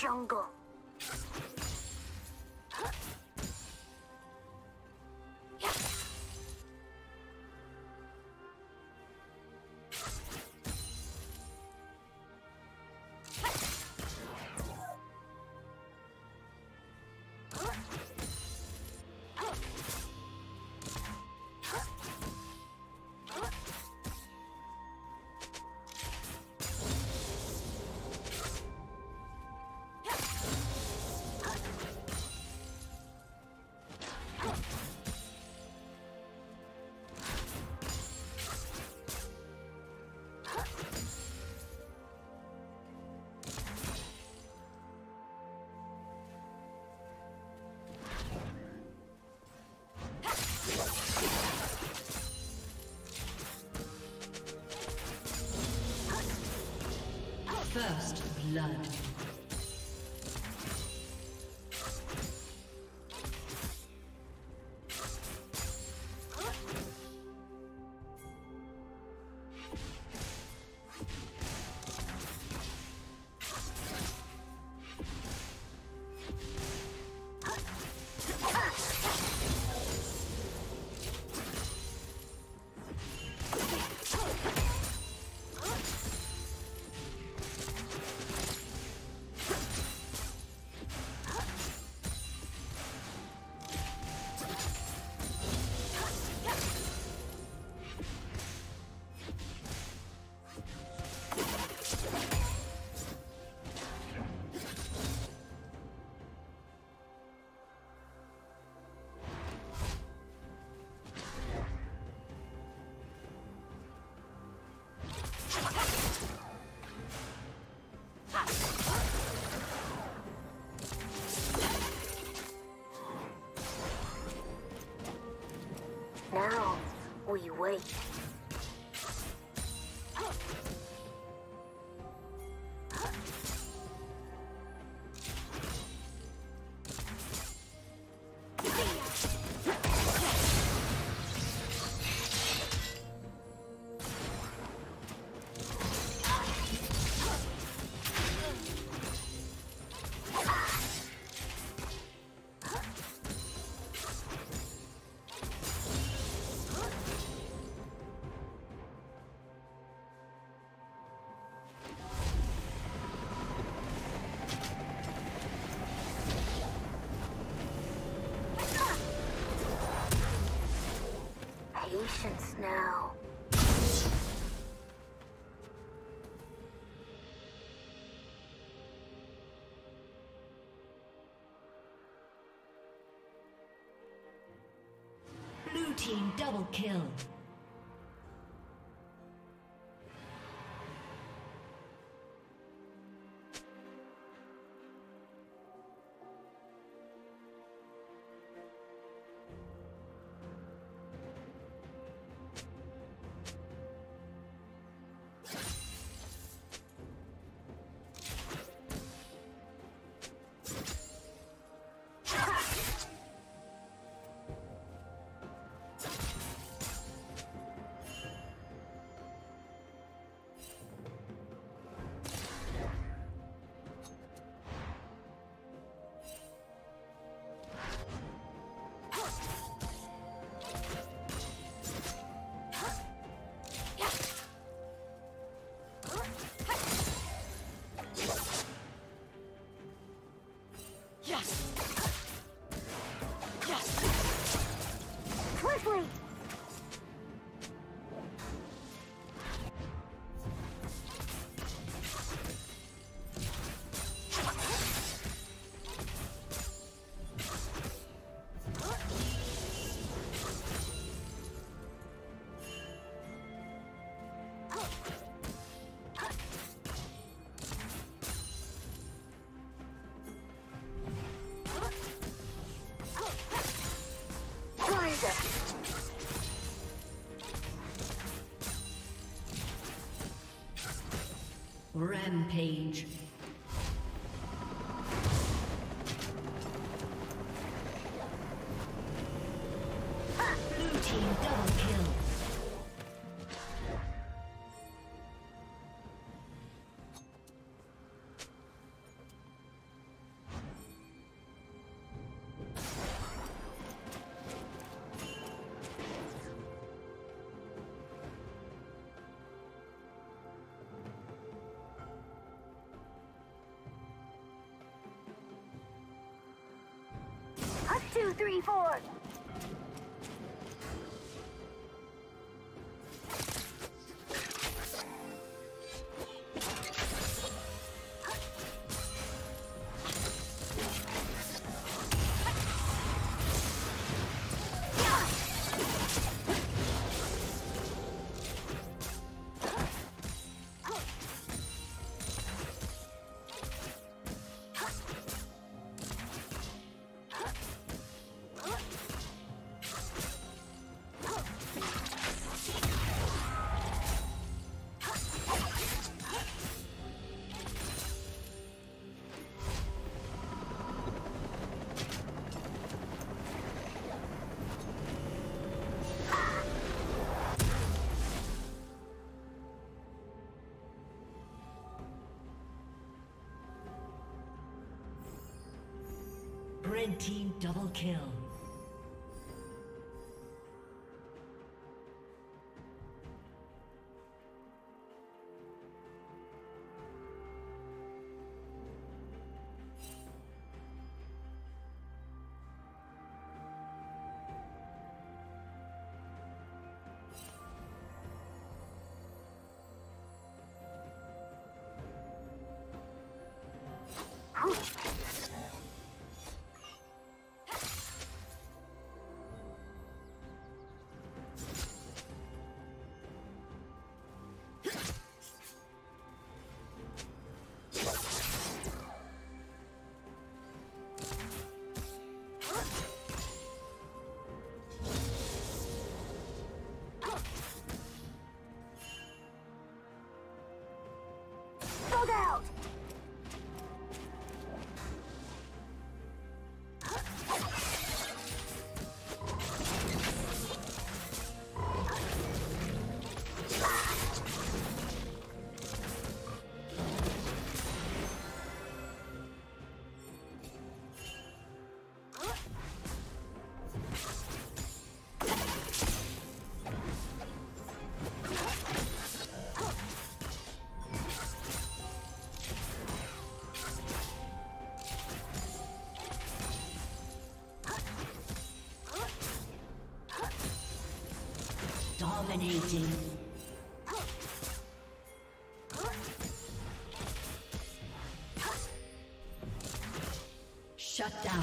jungle. First blood. Now, we wait. Patience now. Blue team double kill. Rampage. Blue team double kill. 2, 3, 4. Red team double kill. Dominating. Shut down.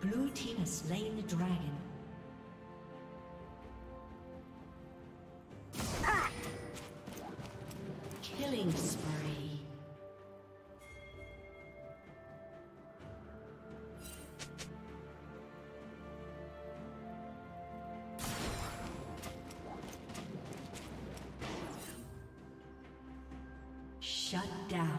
Blue team has slain the dragon. Killing spree. Shut down.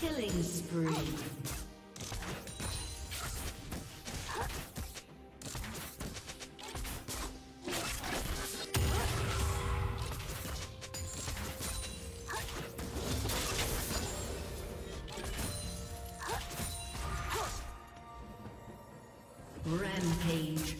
Killing spree. Rampage.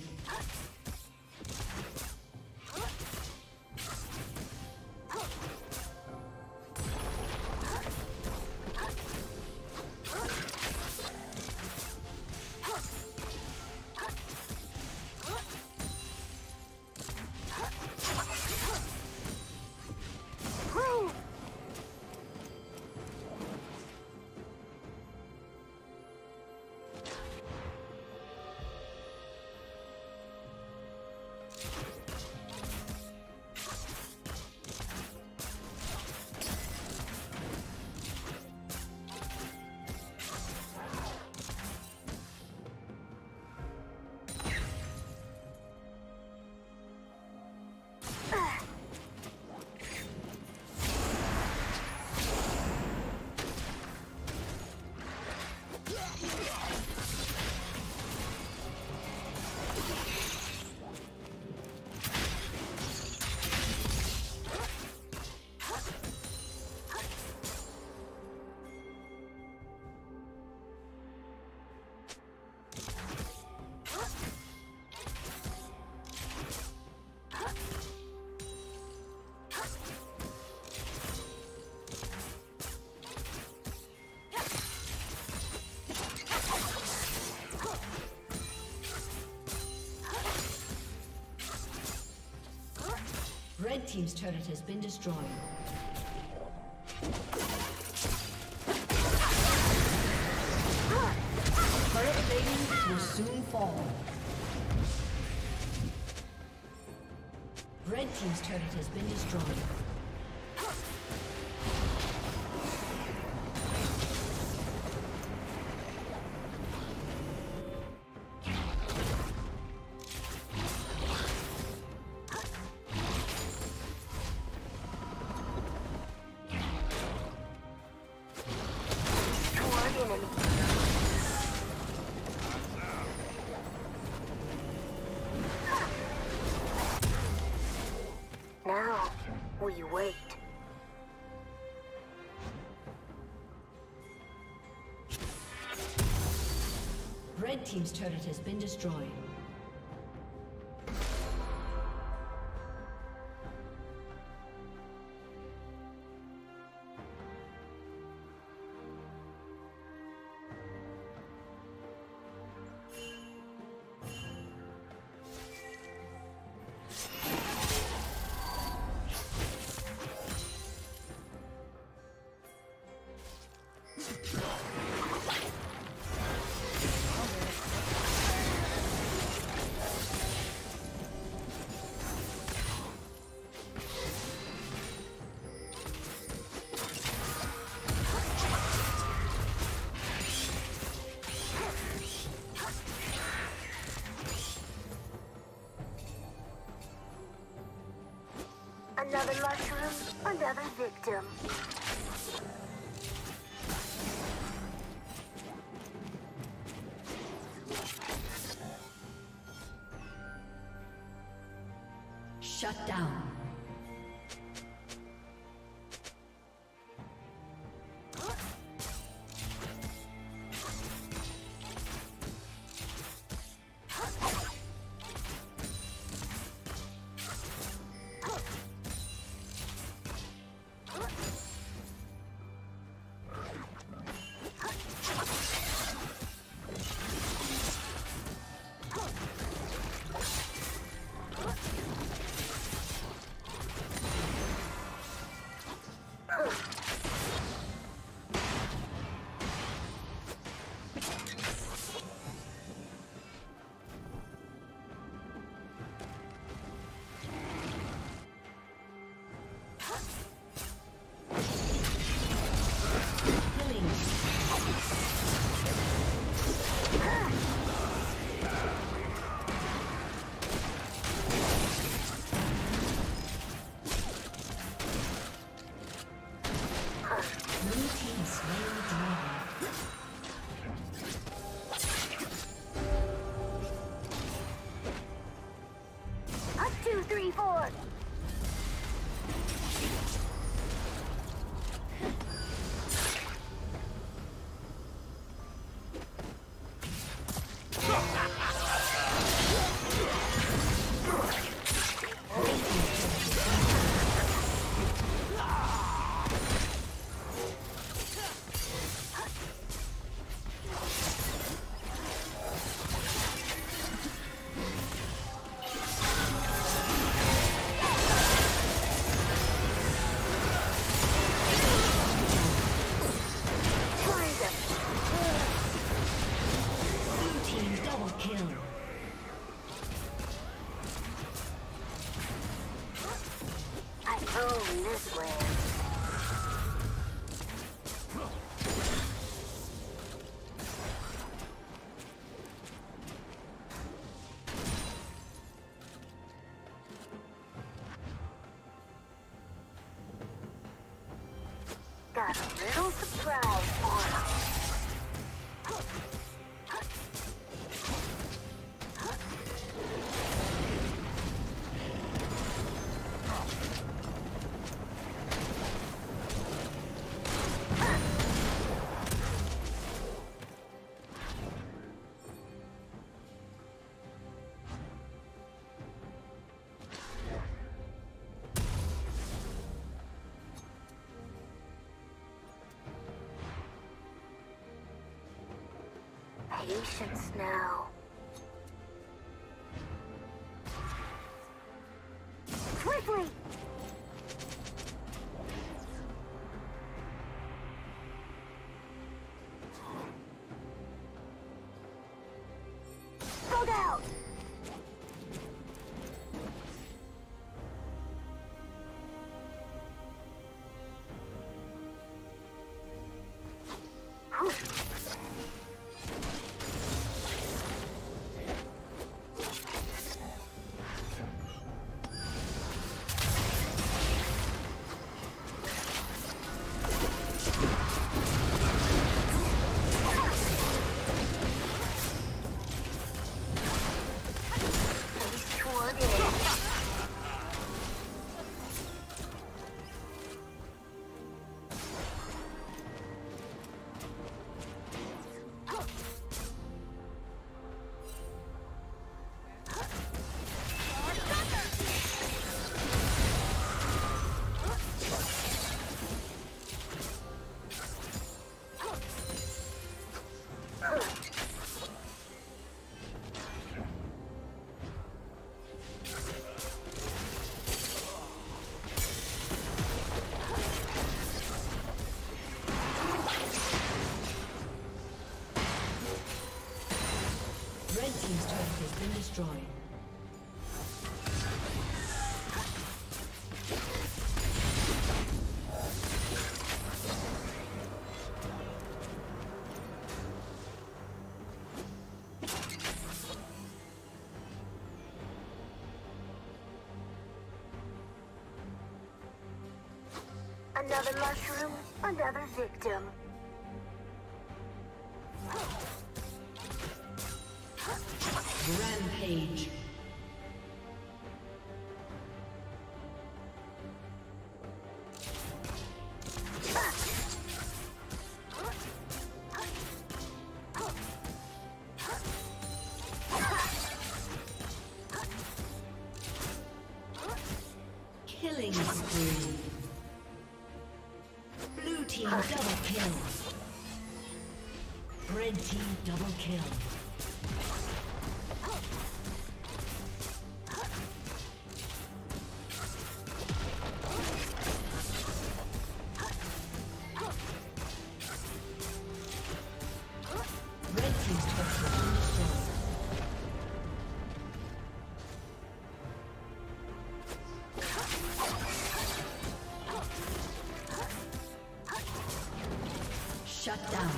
team's turret has been destroyed. Turret plating will soon fall. Red team's turret has been destroyed. Red team's turret has been destroyed. Another mushroom, another victim. Shut down. Got a little surprise for us. Patience now. Quickly! Another mushroom, another victim. Rampage. Killing spree. Blue team double kill. Red team double kill. Shut down.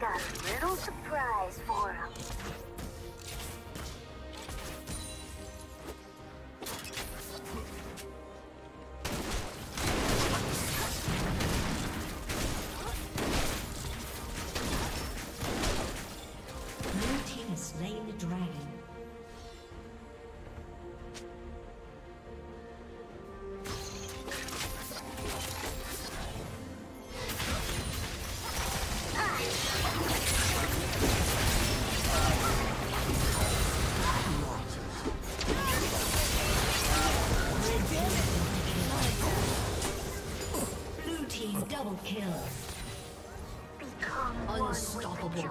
Got a little surprise for him. Kill. Become unstoppable. Red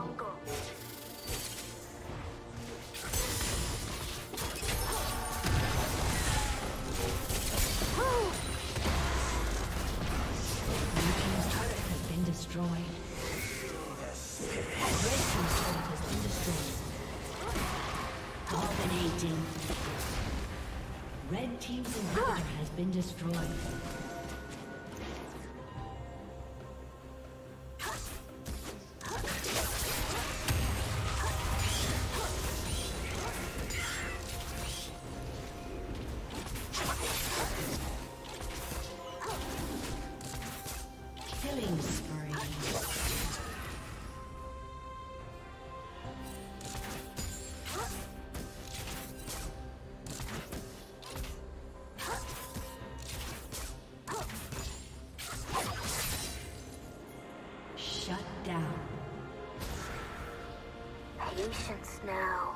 team's inhibitor has been destroyed. solutions now.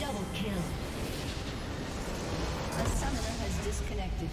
Double kill. A summoner has disconnected.